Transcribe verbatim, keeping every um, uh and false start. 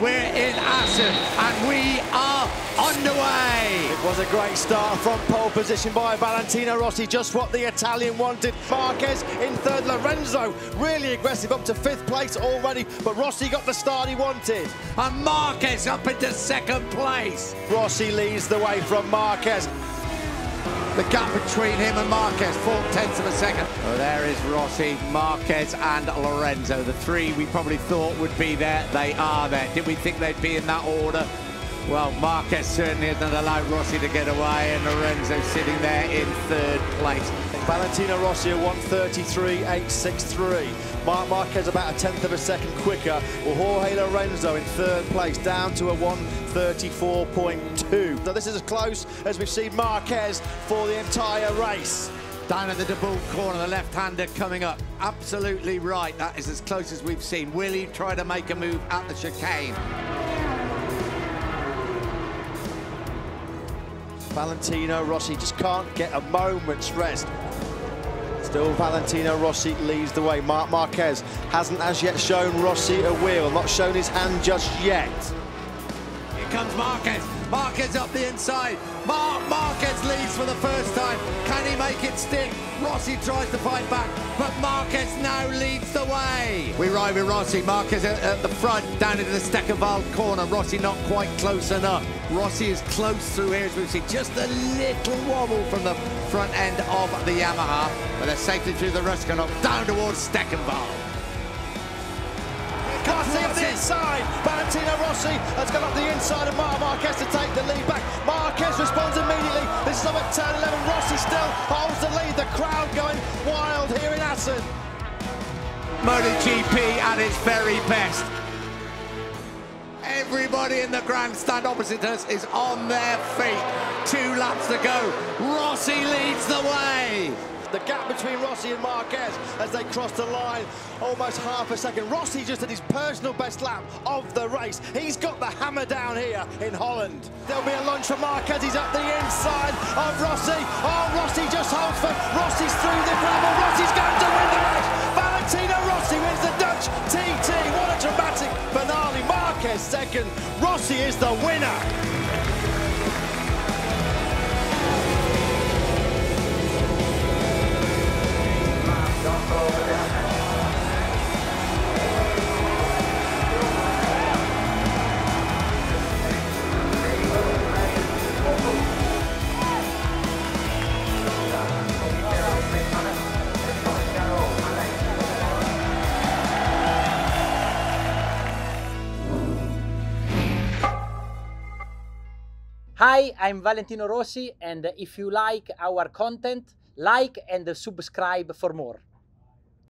We're in Assen and we are underway. It was a great start from pole position by Valentino Rossi, just what the Italian wanted. Marquez in third, Lorenzo really aggressive up to fifth place already, but Rossi got the start he wanted. And Marquez up into second place. Rossi leads the way from Marquez. The gap between him and Marquez, four tenths of a second. Oh, there is Rossi, Marquez and Lorenzo. The three we probably thought would be there, they are there. Did we think they'd be in that order? Well, Marquez certainly has not allowed Rossi to get away, and Lorenzo sitting there in third place. Valentino Rossi at one thirty-three eight sixty-three. Marc Marquez about a tenth of a second quicker. Well, Jorge Lorenzo in third place, down to a one thirty-four point two. So this is as close as we've seen Marquez for the entire race. Down at the de Bourg corner, the left-hander coming up. Absolutely right, that is as close as we've seen. Will he try to make a move at the chicane? Valentino Rossi just can't get a moment's rest. Still Valentino Rossi leads the way. Marc Marquez hasn't as yet shown Rossi a wheel, not shown his hand just yet. Here comes Marquez. Marquez up the inside. Marc Marquez leads for the first time. Can he make it stick? Rossi tries to fight back, but Marquez now leads the way. We ride with Rossi. Marquez at, at the front, down into the Steckenwald corner. Rossi not quite close enough. Rossi is close through here, as we've seen. Just a little wobble from the front end of the Yamaha, but they're safely through the rush canal, down towards Steckenwald. Rossi on the inside. Valentino Rossi has gone up the inside of Marc Marquez to take the lead back. Marquez responds immediately. This is up at turn eleven. Rossi still holds the lead. The crowd going wild here in Assen. MotoGP at its very best. Everybody in the grandstand opposite us is on their feet. Two laps to go. Rossi leads the way. The gap between Rossi and Marquez as they cross the line, almost half a second. Rossi just at his personal best lap of the race. He's got the hammer down here in Holland. There'll be a lunge for Marquez. He's up the inside of Rossi. Oh, Rossi just holds for. Rossi's through the gravel. Rossi's going to win the race. Valentino Rossi wins the Dutch T T. What a dramatic finale. Marquez second. Rossi is the winner. Hi, I'm Valentino Rossi, and if you like our content, like and subscribe for more.